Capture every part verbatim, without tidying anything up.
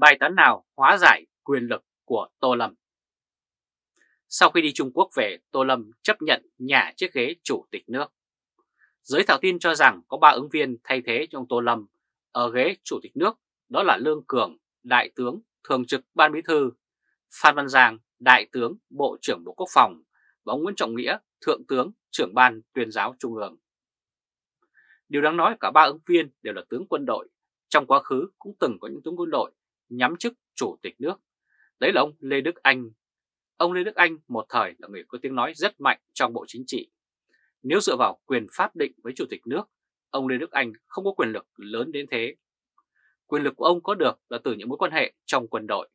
bài toán nào hóa giải quyền lực của Tô Lâm. Sau khi đi Trung Quốc về, Tô Lâm chấp nhận nhả chiếc ghế chủ tịch nước. Giới thảo tin cho rằng có ba ứng viên thay thế cho ông Tô Lâm ở ghế chủ tịch nước, đó là Lương Cường, đại tướng thường trực ban bí thư, Phan Văn Giang, đại tướng bộ trưởng Bộ Quốc phòng và ông Nguyễn Trọng Nghĩa, thượng tướng trưởng ban tuyên giáo trung ương. Điều đáng nói cả ba ứng viên đều là tướng quân đội, trong quá khứ cũng từng có những tướng quân đội nhắm chức chủ tịch nước. Đấy là ông Lê Đức Anh. Ông Lê Đức Anh một thời là người có tiếng nói rất mạnh trong bộ chính trị. Nếu dựa vào quyền pháp định với chủ tịch nước, ông Lê Đức Anh không có quyền lực lớn đến thế. Quyền lực của ông có được là từ những mối quan hệ trong quân đội.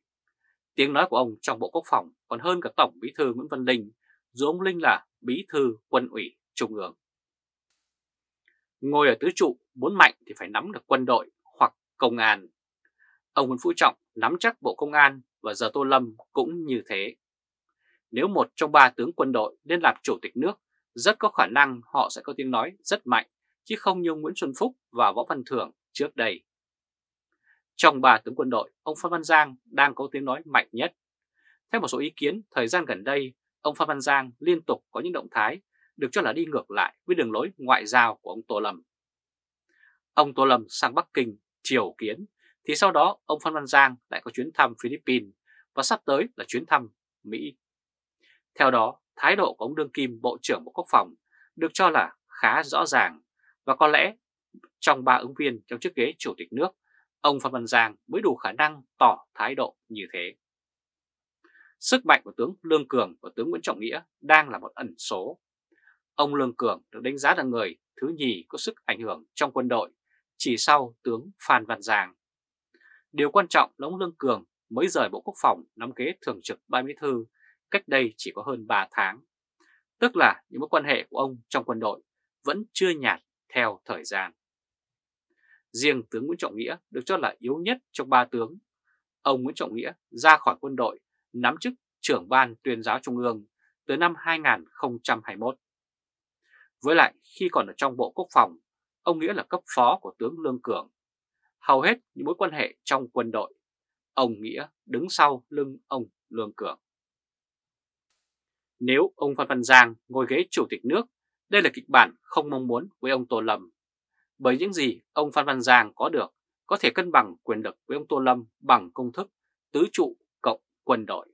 Tiếng nói của ông trong Bộ Quốc phòng còn hơn cả Tổng Bí thư Nguyễn Văn Linh, dù ông Linh là Bí thư Quân ủy Trung ương. Ngồi ở tứ trụ, muốn mạnh thì phải nắm được quân đội hoặc công an. Ông Nguyễn Phú Trọng nắm chắc Bộ Công an và giờ Tô Lâm cũng như thế. Nếu một trong ba tướng quân đội lên làm chủ tịch nước, rất có khả năng họ sẽ có tiếng nói rất mạnh, chứ không như Nguyễn Xuân Phúc và Võ Văn Thưởng trước đây. Trong ba tướng quân đội, ông Phan Văn Giang đang có tiếng nói mạnh nhất. Theo một số ý kiến, thời gian gần đây, ông Phan Văn Giang liên tục có những động thái được cho là đi ngược lại với đường lối ngoại giao của ông Tô Lâm. Ông Tô Lâm sang Bắc Kinh triều kiến, thì sau đó ông Phan Văn Giang lại có chuyến thăm Philippines và sắp tới là chuyến thăm Mỹ. Theo đó, thái độ của ông đương kim Bộ trưởng Bộ Quốc phòng được cho là khá rõ ràng và có lẽ trong ba ứng viên trong chiếc ghế chủ tịch nước, ông Phan Văn Giang mới đủ khả năng tỏ thái độ như thế. Sức mạnh của tướng Lương Cường và tướng Nguyễn Trọng Nghĩa đang là một ẩn số. Ông Lương Cường được đánh giá là người thứ nhì có sức ảnh hưởng trong quân đội, chỉ sau tướng Phan Văn Giang. Điều quan trọng là ông Lương Cường mới rời Bộ Quốc phòng nắm ghế thường trực ban bí thư cách đây chỉ có hơn ba tháng. Tức là những mối quan hệ của ông trong quân đội vẫn chưa nhạt theo thời gian. Riêng tướng Nguyễn Trọng Nghĩa được cho là yếu nhất trong ba tướng. Ông Nguyễn Trọng Nghĩa ra khỏi quân đội, nắm chức trưởng ban tuyên giáo trung ương tới năm hai nghìn không trăm hai mươi mốt. Với lại khi còn ở trong Bộ Quốc phòng, ông Nghĩa là cấp phó của tướng Lương Cường. Hầu hết những mối quan hệ trong quân đội, ông Nghĩa đứng sau lưng ông Lương Cường. Nếu ông Phan Văn Giang ngồi ghế chủ tịch nước, đây là kịch bản không mong muốn với ông Tô Lâm. Bởi những gì ông Phan Văn Giang có được có thể cân bằng quyền lực với ông Tô Lâm bằng công thức tứ trụ cộng quân đội.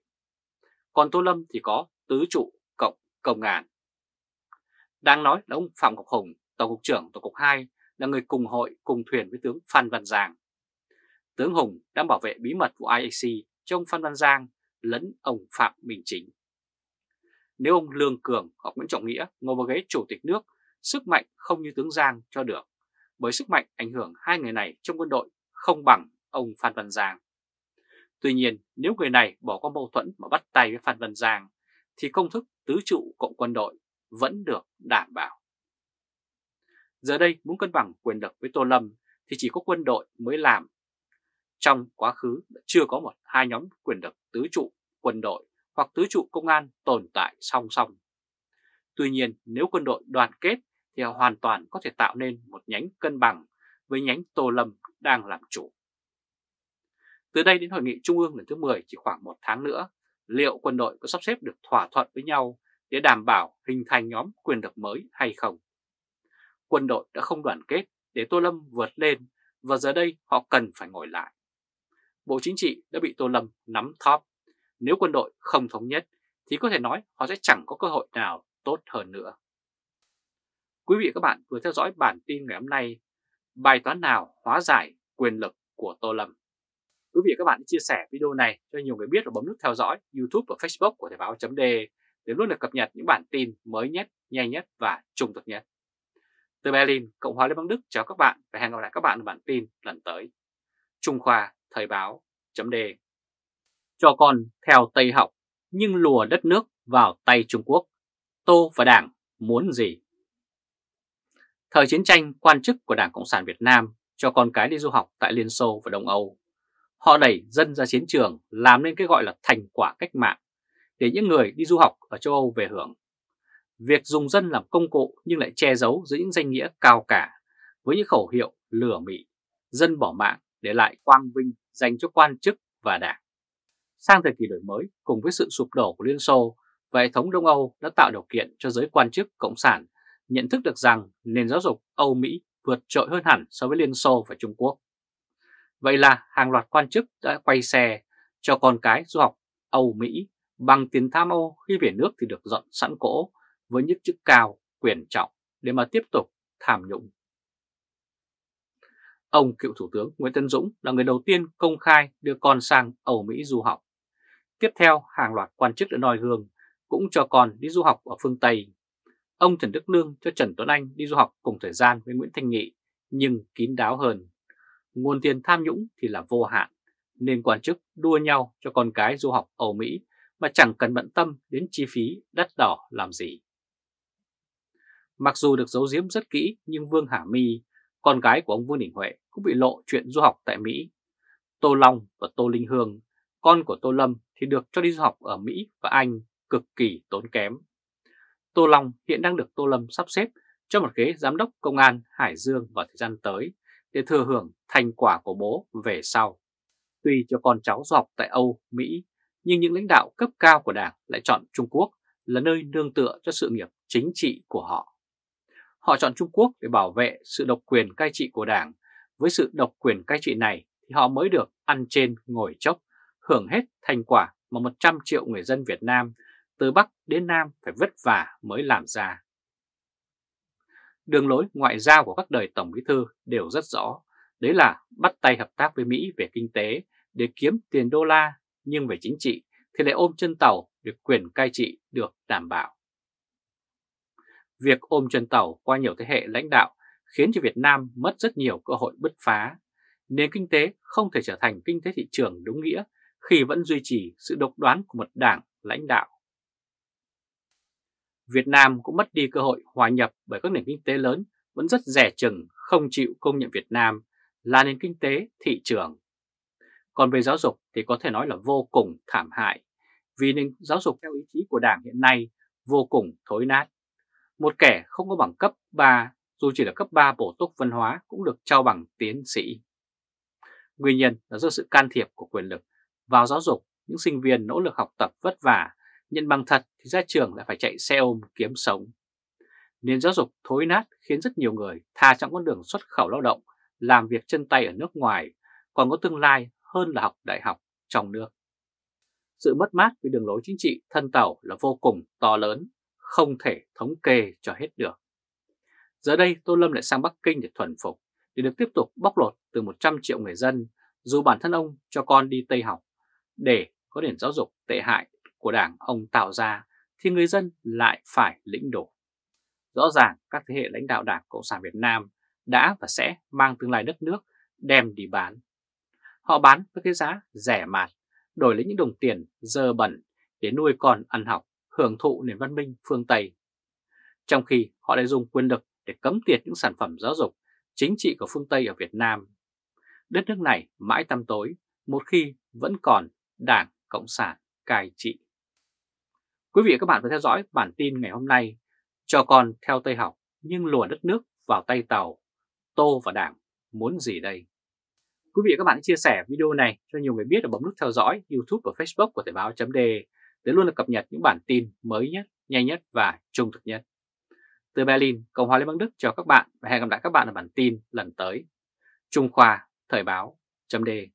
Còn Tô Lâm thì có tứ trụ cộng công an. Đáng nói là ông Phạm Ngọc Hùng, Tổng cục trưởng Tổng cục hai, là người cùng hội cùng thuyền với tướng Phan Văn Giang. Tướng Hùng đã bảo vệ bí mật vụ I A C cho ông Phan Văn Giang lẫn ông Phạm Bình Chính. Nếu ông Lương Cường hoặc Nguyễn Trọng Nghĩa ngồi vào ghế chủ tịch nước, sức mạnh không như tướng Giang cho được, bởi sức mạnh ảnh hưởng hai người này trong quân đội không bằng ông Phan Văn Giang. Tuy nhiên, nếu người này bỏ qua mâu thuẫn mà bắt tay với Phan Văn Giang, thì công thức tứ trụ cộng quân đội vẫn được đảm bảo. Giờ đây muốn cân bằng quyền lực với Tô Lâm thì chỉ có quân đội mới làm. Trong quá khứ chưa có một hai nhóm quyền lực tứ trụ quân đội hoặc tứ trụ công an tồn tại song song. Tuy nhiên, nếu quân đội đoàn kết thì họ hoàn toàn có thể tạo nên một nhánh cân bằng với nhánh Tô Lâm đang làm chủ. Từ đây đến Hội nghị Trung ương lần thứ mười chỉ khoảng một tháng nữa, liệu quân đội có sắp xếp được thỏa thuận với nhau để đảm bảo hình thành nhóm quyền lực mới hay không? Quân đội đã không đoàn kết để Tô Lâm vượt lên và giờ đây họ cần phải ngồi lại. Bộ chính trị đã bị Tô Lâm nắm thóp. Nếu quân đội không thống nhất thì có thể nói họ sẽ chẳng có cơ hội nào tốt hơn nữa. Quý vị và các bạn vừa theo dõi bản tin ngày hôm nay, bài toán nào hóa giải quyền lực của Tô Lâm. Quý vị và các bạn chia sẻ video này cho nhiều người biết và bấm nút theo dõi YouTube và Facebook của thoibao chấm de để luôn được cập nhật những bản tin mới nhất, nhanh nhất và trung thực nhất. Từ Berlin, Cộng hòa Liên bang Đức chào các bạn và hẹn gặp lại các bạn ở bản tin lần tới. Trung Khoa, thoibao chấm de. Cho con theo Tây học nhưng lùa đất nước vào tay Trung Quốc. Tô và Đảng muốn gì? Thời chiến tranh, quan chức của Đảng Cộng sản Việt Nam cho con cái đi du học tại Liên Xô và Đông Âu. Họ đẩy dân ra chiến trường, làm nên cái gọi là thành quả cách mạng, để những người đi du học ở châu Âu về hưởng. Việc dùng dân làm công cụ nhưng lại che giấu dưới những danh nghĩa cao cả, với những khẩu hiệu lừa mị, dân bỏ mạng để lại quang vinh dành cho quan chức và đảng. Sang thời kỳ đổi mới, cùng với sự sụp đổ của Liên Xô và hệ thống Đông Âu đã tạo điều kiện cho giới quan chức cộng sản nhận thức được rằng nền giáo dục Âu Mỹ vượt trội hơn hẳn so với Liên Xô và Trung Quốc. Vậy là hàng loạt quan chức đã quay xe cho con cái du học Âu Mỹ bằng tiền tham ô, khi về nước thì được dọn sẵn cỗ với những chức cao quyền trọng để mà tiếp tục tham nhũng. Ông cựu Thủ tướng Nguyễn Tấn Dũng là người đầu tiên công khai đưa con sang Âu Mỹ du học. Tiếp theo, hàng loạt quan chức ở noi gương cũng cho con đi du học ở phương Tây. Ông Trần Đức Lương cho Trần Tuấn Anh đi du học cùng thời gian với Nguyễn Thanh Nghị, nhưng kín đáo hơn. Nguồn tiền tham nhũng thì là vô hạn, nên quan chức đua nhau cho con cái du học Âu Mỹ mà chẳng cần bận tâm đến chi phí đắt đỏ làm gì. Mặc dù được giấu giếm rất kỹ, nhưng Vương Hà My, con gái của ông Vương Đình Huệ, cũng bị lộ chuyện du học tại Mỹ. Tô Long và Tô Linh Hương, con của Tô Lâm, thì được cho đi du học ở Mỹ và Anh cực kỳ tốn kém. Tô Long hiện đang được Tô Lâm sắp xếp cho một ghế giám đốc công an Hải Dương vào thời gian tới để thừa hưởng thành quả của bố về sau. Tuy cho con cháu du học tại Âu, Mỹ, nhưng những lãnh đạo cấp cao của đảng lại chọn Trung Quốc là nơi nương tựa cho sự nghiệp chính trị của họ. Họ chọn Trung Quốc để bảo vệ sự độc quyền cai trị của đảng. Với sự độc quyền cai trị này thì họ mới được ăn trên ngồi chốc, hưởng hết thành quả mà một trăm triệu người dân Việt Nam từ Bắc đến Nam phải vất vả mới làm ra. Đường lối ngoại giao của các đời Tổng Bí Thư đều rất rõ, đấy là bắt tay hợp tác với Mỹ về kinh tế để kiếm tiền đô la, nhưng về chính trị thì lại ôm chân tàu để quyền cai trị được đảm bảo. Việc ôm chân tàu qua nhiều thế hệ lãnh đạo khiến cho Việt Nam mất rất nhiều cơ hội bứt phá. Nền kinh tế không thể trở thành kinh tế thị trường đúng nghĩa khi vẫn duy trì sự độc đoán của một đảng lãnh đạo. Việt Nam cũng mất đi cơ hội hòa nhập bởi các nền kinh tế lớn vẫn rất dè chừng, không chịu công nhận Việt Nam là nền kinh tế thị trường. Còn về giáo dục thì có thể nói là vô cùng thảm hại, vì nền giáo dục theo ý chí của đảng hiện nay vô cùng thối nát. Một kẻ không có bằng cấp ba, dù chỉ là cấp ba bổ túc văn hóa cũng được trao bằng tiến sĩ. Nguyên nhân là do sự can thiệp của quyền lực vào giáo dục, những sinh viên nỗ lực học tập vất vả, nhận bằng thật thì ra trường lại phải chạy xe ôm kiếm sống. Nền giáo dục thối nát khiến rất nhiều người thà chọn con đường xuất khẩu lao động, làm việc chân tay ở nước ngoài, còn có tương lai hơn là học đại học trong nước. Sự mất mát vì đường lối chính trị thân tàu là vô cùng to lớn, không thể thống kê cho hết được. Giờ đây Tô Lâm lại sang Bắc Kinh để thuần phục, để được tiếp tục bóc lột từ một trăm triệu người dân, dù bản thân ông cho con đi Tây học. Để có nền giáo dục tệ hại của đảng ông tạo ra thì người dân lại phải lĩnh đổ. Rõ ràng các thế hệ lãnh đạo Đảng Cộng sản Việt Nam đã và sẽ mang tương lai đất nước đem đi bán. Họ bán với cái giá rẻ mạt, đổi lấy những đồng tiền dơ bẩn để nuôi con ăn học, hưởng thụ nền văn minh phương Tây. Trong khi họ lại dùng quyền lực để cấm tiệt những sản phẩm giáo dục, chính trị của phương Tây ở Việt Nam. Đất nước này mãi tăm tối một khi vẫn còn Đảng Cộng sản cai trị. Quý vị và các bạn phải theo dõi bản tin ngày hôm nay: cho con theo Tây học nhưng lùa đất nước vào tay Tàu, Tô và Đảng muốn gì đây? Quý vị và các bạn hãy chia sẻ video này cho nhiều người biết và bấm nút theo dõi YouTube và Facebook của thoibao chấm de để luôn được cập nhật những bản tin mới nhất, nhanh nhất và trung thực nhất. Từ Berlin, Cộng hòa Liên bang Đức chào các bạn và hẹn gặp lại các bạn ở bản tin lần tới. Trung Khoa, thoibao chấm de